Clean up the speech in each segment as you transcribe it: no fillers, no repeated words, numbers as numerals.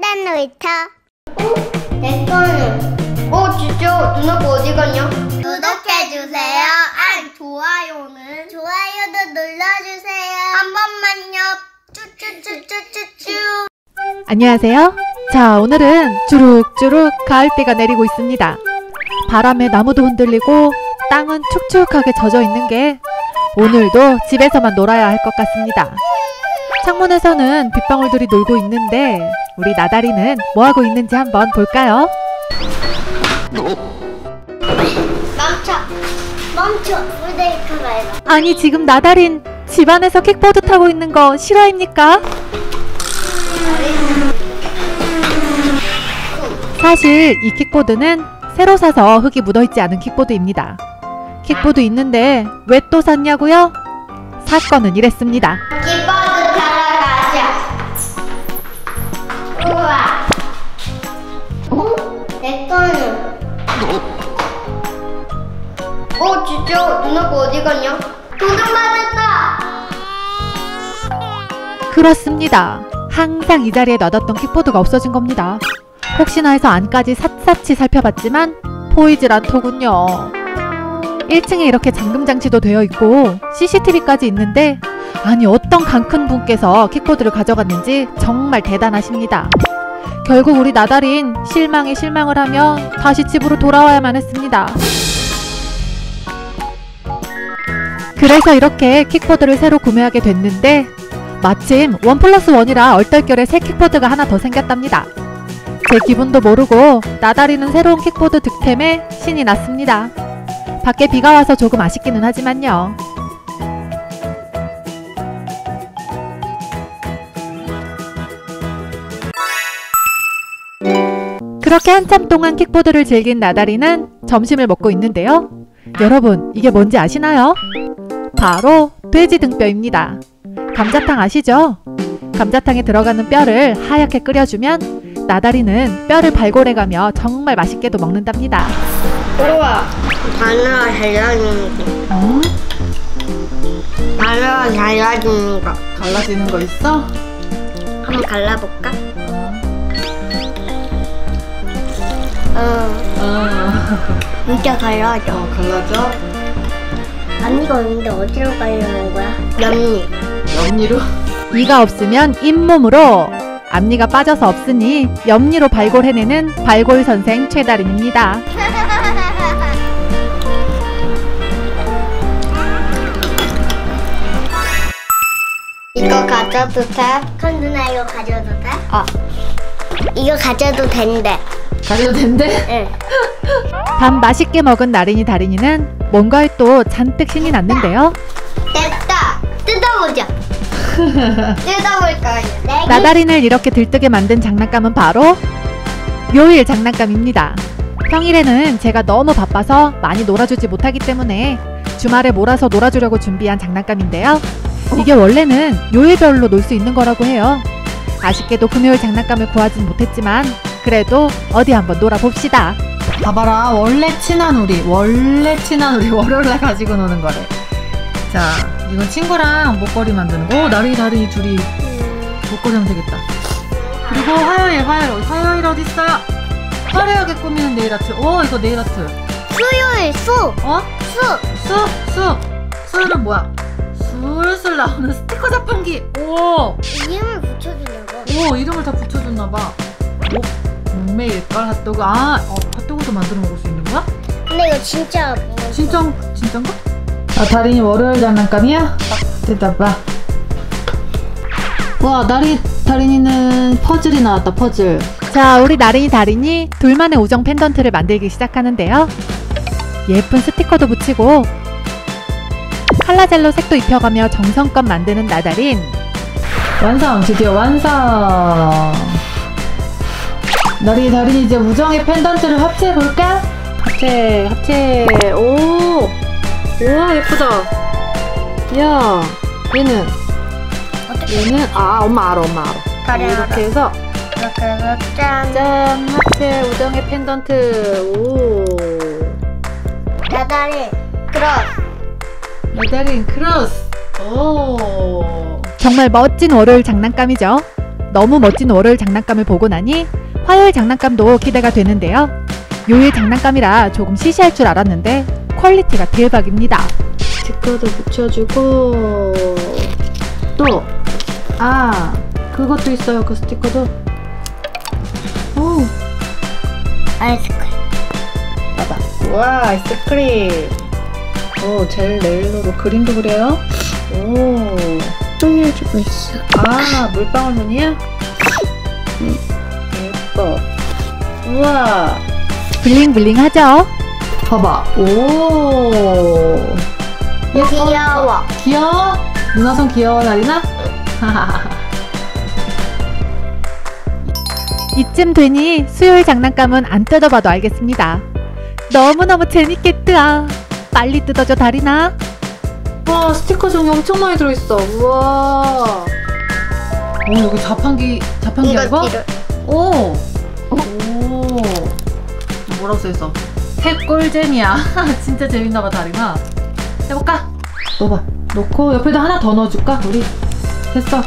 딴딴 놀이터. 어? 내 거는? 진짜? 누나 거 어디 갔냐? 구독해주세요. 안 좋아요는? 좋아요도 눌러주세요. 한 번만요. 쭈쭈쭈쭈쭈쭈. 안녕하세요. 자, 오늘은 주룩주룩 가을비가 내리고 있습니다. 바람에 나무도 흔들리고 땅은 축축하게 젖어있는 게 오늘도 집에서만 놀아야 할 것 같습니다. 창문에서는 빗방울들이 놀고 있는데 우리 나다리는 뭐하고 있는지 한번 볼까요? 멈춰! 멈춰! 물데이트 말고. 아니, 지금 나다린 집안에서 킥보드 타고 있는 거 실화입니까? 사실 이 킥보드는 새로 사서 흙이 묻어있지 않은 킥보드입니다. 킥보드 있는데 왜 또 샀냐고요? 사건은 이랬습니다. 킥보드 타러 가자. 우와. 어? 내 거는? 진짜? 누나 거 어디 갔냐? 도둑 맞았다. 그렇습니다. 항상 이 자리에 놔뒀던 킥보드가 없어진 겁니다. 혹시나 해서 안까지 샅샅이 살펴봤지만 보이질 않더군요. 1층에 이렇게 잠금장치도 되어 있고 CCTV까지 있는데, 아니 어떤 강큰 분께서 킥보드를 가져갔는지 정말 대단하십니다. 결국 우리 나다린 실망에 실망을 하며 다시 집으로 돌아와야만 했습니다. 그래서 이렇게 킥보드를 새로 구매하게 됐는데 마침 1+1이라 얼떨결에 새 킥보드가 하나 더 생겼답니다. 제 기분도 모르고 나다리는 새로운 킥보드 득템에 신이 났습니다. 밖에 비가 와서 조금 아쉽기는 하지만요. 그렇게 한참 동안 킥보드를 즐긴 나다리는 점심을 먹고 있는데요. 여러분, 이게 뭔지 아시나요? 바로 돼지 등뼈입니다. 감자탕 아시죠? 감자탕에 들어가는 뼈를 하얗게 끓여주면 나다리는 뼈를 발골해가며 정말 맛있게도 먹는답니다. 우와! 바나나 달라지는 거. 어? 바나나 달라지는 거. 갈라지는 거 있어? 한번 갈라볼까? 진짜 갈라져. 갈라져? 앞니가 없는데 어디로 갈라는 거야? 옆니. 옆니로? 이가 없으면 잇몸으로, 앞니가 빠져서 없으니 옆니로 발골해내는 발골선생 최다린입니다. 이거 가져도 돼? 큰 누나 이거 가져도 돼? 이거 가져도 된대. 가져도 된대? 응. 밥 맛있게 먹은 나린이 다린이는 뭔가에 또 잔뜩 신이 났는데요. 됐다! 뜯어보자! 뜯어볼까요? 나다린을 이렇게 들뜨게 만든 장난감은 바로 요일 장난감입니다. 평일에는 제가 너무 바빠서 많이 놀아주지 못하기 때문에 주말에 몰아서 놀아주려고 준비한 장난감인데요. 이게 원래는 요일별로 놀 수 있는 거라고 해요. 아쉽게도 금요일 장난감을 구하진 못했지만 그래도 어디 한번 놀아봅시다. 봐봐라, 원래 친한 우리 월요일날 가지고 노는 거래. 자, 이건 친구랑 목걸이 만드는 거. 나린이 둘이 목걸이 하면 되겠다. 그리고 화요일 어딨어요? 화려하게 꾸미는 네일 아트. 이거 네일 아트. 수요일 수. 수는 뭐야? 술술 나오는 스티커 자판기. 이름을 붙여주나 봐. 이름을 다 붙여줬나 봐. 목매일걸? 핫도그. 핫도그도 만들어 먹을 수 있는 거야? 근데 이거 진짜. 진짠가? 나다린이 월요일 장난감이야? 대답봐. 와, 나린이는 퍼즐이 나왔다, 퍼즐. 자, 우리 나린이 다린이 둘만의 우정 펜던트를 만들기 시작하는데요. 예쁜 스티커도 붙이고 칼라젤로 색도 입혀가며 정성껏 만드는 나다린. 완성! 드디어 완성! 나린이 다린이 이제 우정의 펜던트를 합체해볼까? 합체! 오! 우와, 예쁘다. 야, 얘는 엄마 알아. 이렇게 해서 짠, 합체 우정의 펜던트. 오, 나다린 크로스. 나다린 크로스. 오, 정말 멋진 월요일 장난감이죠. 너무 멋진 월요일 장난감을 보고 나니 화요일 장난감도 기대가 되는데요. 요일 장난감이라 조금 시시할 줄 알았는데 퀄리티가 대박입니다. 스티커도 붙여주고 또 그것도 있어요. 그 스티커도. 오, 아이스크림. 봐봐. 우와, 아이스크림. 오, 젤 레일로로 그림도 그려요. 오, 똥을 주고 있어. 물방울무늬야? 응. 예뻐. 우와. 블링블링하죠? 봐봐. 오. 예뻐. 귀여워. 귀여워? 누나 손 귀여워, 나린아? 이쯤 되니 수요일 장난감은 안 뜯어봐도 알겠습니다. 너무너무 재밌겠다. 빨리 뜯어줘, 다린아. 와, 스티커 종이 엄청 많이 들어있어. 우와. 오, 여기 자판기 앨범? 오. 오. 뭐라고 써있어? 새 꿀잼이야. 진짜 재밌나봐, 다린아. 해볼까? 넣어봐. 넣고 옆에다 하나 더 넣어줄까? 우리 됐어.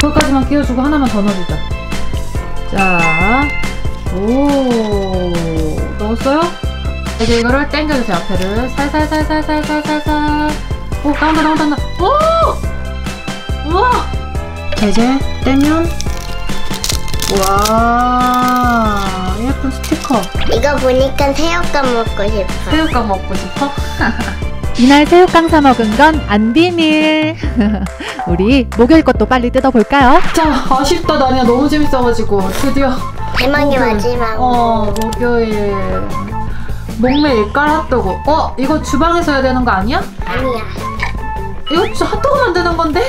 그거까지만 끼워주고 하나만 더 넣어주자. 자, 오, 넣었어요? 이제 이거를 당겨주세요. 앞에를 살살살살살살살살. 오, 까운다. 오, 우와. 이제 떼면, 와, 예쁜 스티커. 이거 보니까 새우깡 먹고 싶어. 새우깡 먹고 싶어? 이날 새우깡 사 먹은 건 안 비밀. 우리 목요일 것도 빨리 뜯어볼까요? 자, 아쉽다, 나니야. 너무 재밌어가지고 드디어 대망의 마지막. 목요일 목매 일깔 핫도그. 이거 주방에서 해야 되는 거 아니야? 아니야. 이거 핫도그 만드는 건데?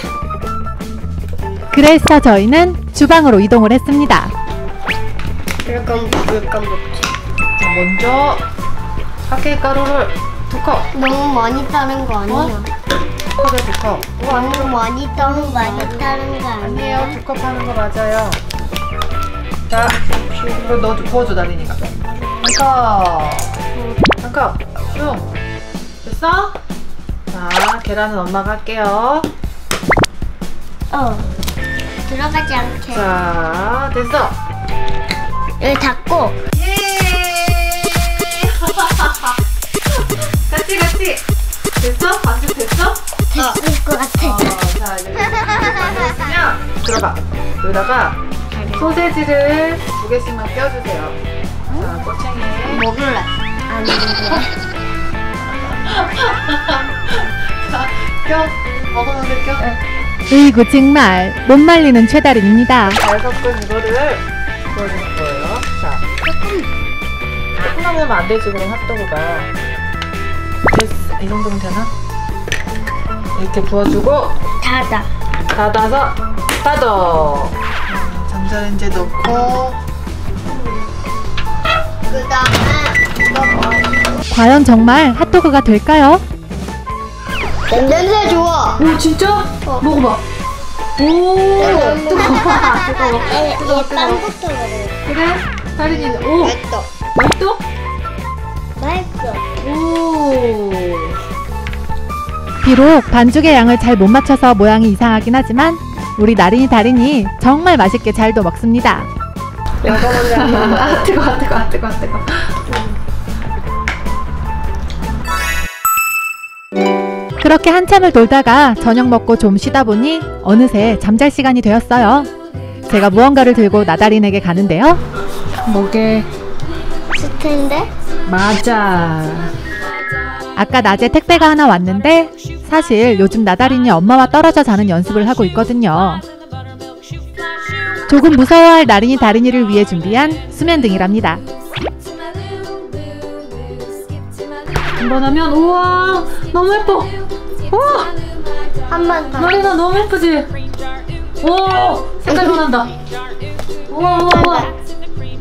그래서 저희는 주방으로 이동을 했습니다. 물감 먹지. 자, 먼저 파케가루를 2컵. 너무 많이 따는 거 아니야? 파게 2컵. 너무 많이 따는 거 아니에요? 아니에요, 2컵 하는 거 맞아요. 자, 이거 부어줘, 나린이가. 1컵. 쭉. 됐어? 자, 계란은 엄마가 할게요. 들어가지 않게. 자, 됐어. 여기 닫고. 같이 됐어? 반죽 됐어? 됐을 것 같아. 자, 이제 반죽했으면 들어가. 여기다가 소세지를 2개씩만 껴주세요. 자, 꼬챙이. 먹을래? 안 먹을래? 껴. 먹었는데 껴. 으이구, 정말 못 말리는 최다린입니다. 잘 섞은 이거를 부어주는 거예요. 자, 조금 하면 안 되지, 그럼 핫도그가. 됐어. 이 정도면 되나? 이렇게 부어주고 닫아서 닫어. 전자레인지에 넣고. 과연 정말 핫도그가 될까요? 냄새 좋아. 오, 진짜? 먹어봐. 오, 뜨거워. 빵부터 먹어. 그래? 다린이. 오, 맛있어? 맛있어. 오. 비록 반죽의 양을 잘 못 맞춰서 모양이 이상하긴 하지만 우리 나린이 다린이 정말 맛있게 잘도 먹습니다. 뜨거워. 그렇게 한참을 돌다가 저녁 먹고 좀 쉬다 보니 어느새 잠잘 시간이 되었어요. 제가 무언가를 들고 나다린에게 가는데요. 뭐게? 텐데? 맞아. 아까 낮에 택배가 하나 왔는데 사실 요즘 나다린이 엄마와 떨어져 자는 연습을 하고 있거든요. 조금 무서워할 나린이 다린이를 위해 준비한 수면등이랍니다. 한번 하면 우와, 너무 예뻐. 우와, 한번 더. 나린아, 너무 예쁘지? 우와, 색깔 변한다. 우와.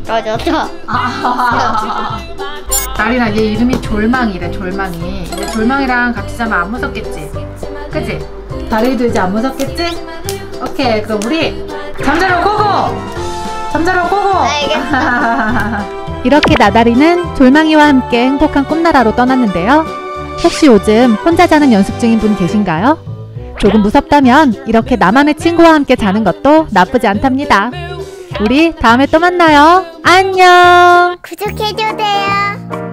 떨어졌어. 나린아, 얘 이름이 졸망이래. 졸망이. 이제 졸망이랑 같이 자면 안 무섭겠지? 그치? 다린이도 이제 안 무섭겠지? 오케이, 그럼 우리 잠자러 고고! 잠자러 고고! 알겠어. 이렇게 나다린은 졸망이와 함께 행복한 꿈나라로 떠났는데요. 혹시 요즘 혼자 자는 연습 중인 분 계신가요? 조금 무섭다면 이렇게 나만의 친구와 함께 자는 것도 나쁘지 않답니다. 우리 다음에 또 만나요. 안녕. 구독해주세요.